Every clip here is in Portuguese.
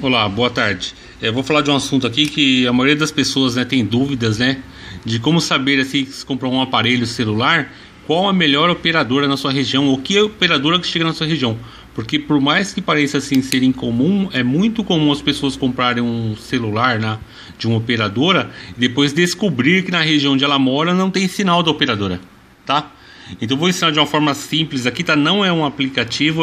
Olá, boa tarde. Eu vou falar de um assunto aqui que a maioria das pessoas, né, tem dúvidas, né, de como saber assim, se comprar um aparelho celular, qual a melhor operadora na sua região, ou que operadora que chega na sua região. Porque por mais que pareça assim ser incomum, é muito comum as pessoas comprarem um celular de uma operadora e depois descobrir que na região onde ela mora não tem sinal da operadora, tá? Então vou ensinar de uma forma simples aqui, tá? Não é um aplicativo,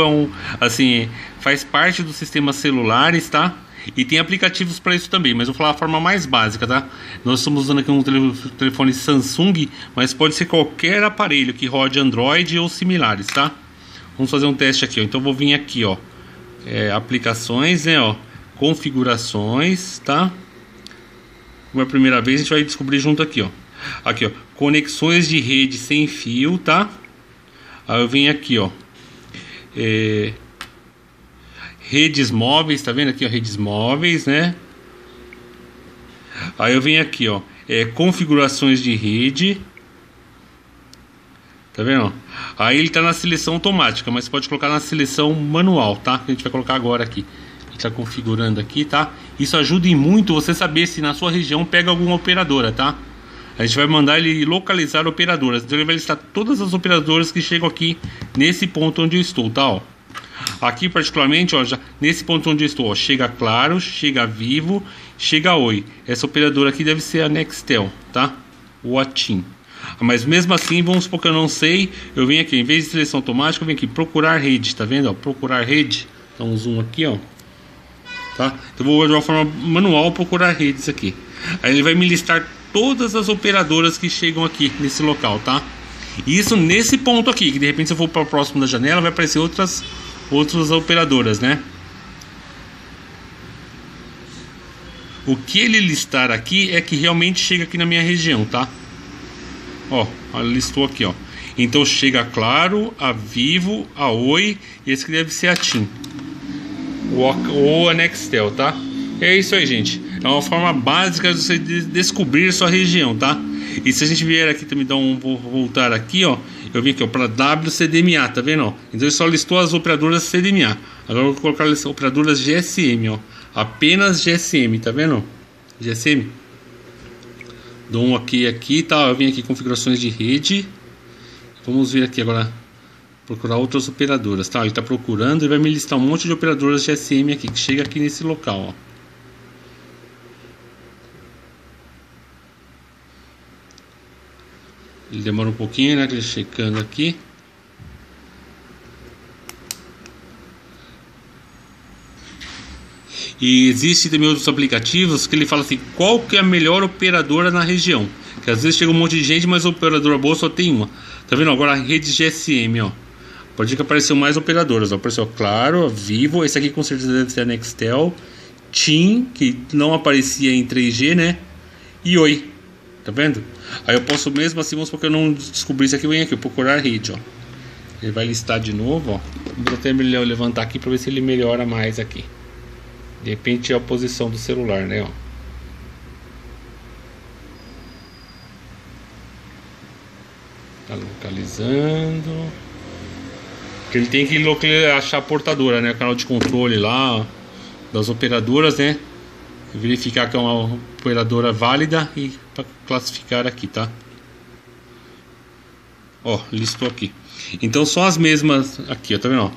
faz parte do sistema celulares, tá? E tem aplicativos para isso também, mas vou falar a forma mais básica, tá? Nós estamos usando aqui um telefone Samsung, mas pode ser qualquer aparelho que rode Android ou similares, tá? Vamos fazer um teste aqui, ó. Então vou vir aqui, ó, aplicações, né, ó, configurações, tá? Uma primeira vez a gente vai descobrir junto aqui, ó. Aqui, ó, conexões de rede sem fio, tá? Aí eu venho aqui, ó, redes móveis, tá vendo aqui, ó, redes móveis, né? Aí eu venho aqui, ó, configurações de rede, tá vendo? Aí ele tá na seleção automática, mas pode colocar na seleção manual, tá? Que a gente vai colocar agora aqui. A gente tá configurando aqui, tá? Isso ajuda em muito você saber se na sua região pega alguma operadora, tá? A gente vai mandar ele localizar operadoras. Então ele vai listar todas as operadoras que chegam aqui nesse ponto onde eu estou, tá? Ó. Aqui particularmente, ó, já nesse ponto onde eu estou, ó, chega Claro, chega Vivo, chega Oi. Essa operadora aqui deve ser a Nextel, tá? Ou a TIM. Mas mesmo assim, vamos supor que eu não sei, eu venho aqui, em vez de seleção automática, eu venho aqui, procurar rede, tá vendo? Ó, procurar rede, dá um zoom aqui, ó. Tá? Então vou de uma forma manual procurar redes aqui. Aí ele vai me listar todas as operadoras que chegam aqui nesse local, tá? Isso nesse ponto aqui, que de repente se eu for para próximo da janela vai aparecer outras operadoras, né? O que ele listar aqui é que realmente chega aqui na minha região, tá? Ó, listou aqui, ó. Então chega a Claro, a Vivo, a Oi, e esse que deve ser a TIM ou a Nextel, tá? É isso aí, gente. É uma forma básica de você descobrir sua região, tá? E se a gente vier aqui também, vou voltar aqui, ó. Eu vim aqui, ó, para WCDMA, tá vendo, ó? Então ele só listou as operadoras CDMA. Agora eu vou colocar as operadoras GSM, ó. Apenas GSM, tá vendo? GSM. Dou um ok aqui, tá? Eu vim aqui, configurações de rede. Vamos ver aqui agora, procurar outras operadoras, tá? Ele tá procurando e vai me listar um monte de operadoras GSM aqui, que chega aqui nesse local, ó. Ele demora um pouquinho, né? Que ele checando aqui. E existe também outros aplicativos que ele fala assim, qual que é a melhor operadora na região. Que às vezes chega um monte de gente, mas a operadora boa só tem uma. Tá vendo? Agora a rede GSM, ó. Pode que apareceu mais operadoras, ó. Apareceu Claro, Vivo, esse aqui com certeza deve ser a Nextel, TIM, que não aparecia em 3G, né? E Oi. Tá vendo? Aí eu posso mesmo assim, vamos porque eu não descobri isso aqui, vem aqui, procurar rede, ó. Ele vai listar de novo, ó. Vou até levantar aqui para ver se ele melhora mais aqui. De repente é a posição do celular, né, ó. Tá localizando. Porque ele tem que achar a portadora, né, o canal de controle lá, ó, das operadoras, né. Verificar que é uma operadora válida e para classificar aqui, tá? Ó, listou aqui. Então só as mesmas aqui, ó, tá vendo? Ó?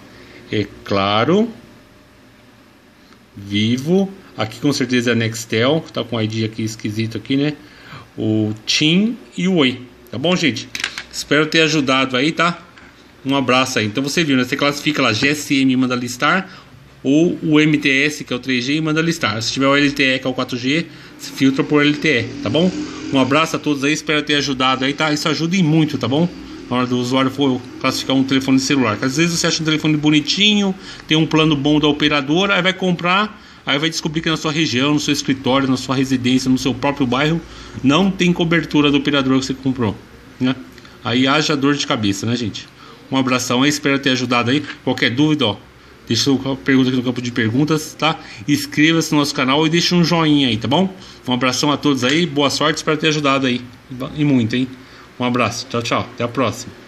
É Claro, Vivo, aqui com certeza é a Nextel, tá com ID aqui esquisito aqui, né? O TIM e o Oi, tá bom, gente? Espero ter ajudado aí, tá? Um abraço aí. Então você viu, né? Você classifica lá GSM e manda listar, ou o MTS, que é o 3G, e manda listar. Se tiver o LTE, que é o 4G, se filtra por LTE, tá bom? Um abraço a todos aí, espero ter ajudado aí, tá? Isso ajuda e muito, tá bom? Na hora do usuário for classificar um telefone celular, que às vezes você acha um telefone bonitinho, tem um plano bom da operadora, aí vai comprar, aí vai descobrir que na sua região, no seu escritório, na sua residência, no seu próprio bairro, não tem cobertura do operador que você comprou, né? Aí haja dor de cabeça, né, gente? Um abração aí, espero ter ajudado aí. Qualquer dúvida, ó, deixa a pergunta aqui no campo de perguntas, tá? Inscreva-se no nosso canal e deixa um joinha aí, tá bom? Um abração a todos aí, boa sorte, espero ter ajudado aí. E muito, hein? Um abraço, tchau, tchau, até a próxima.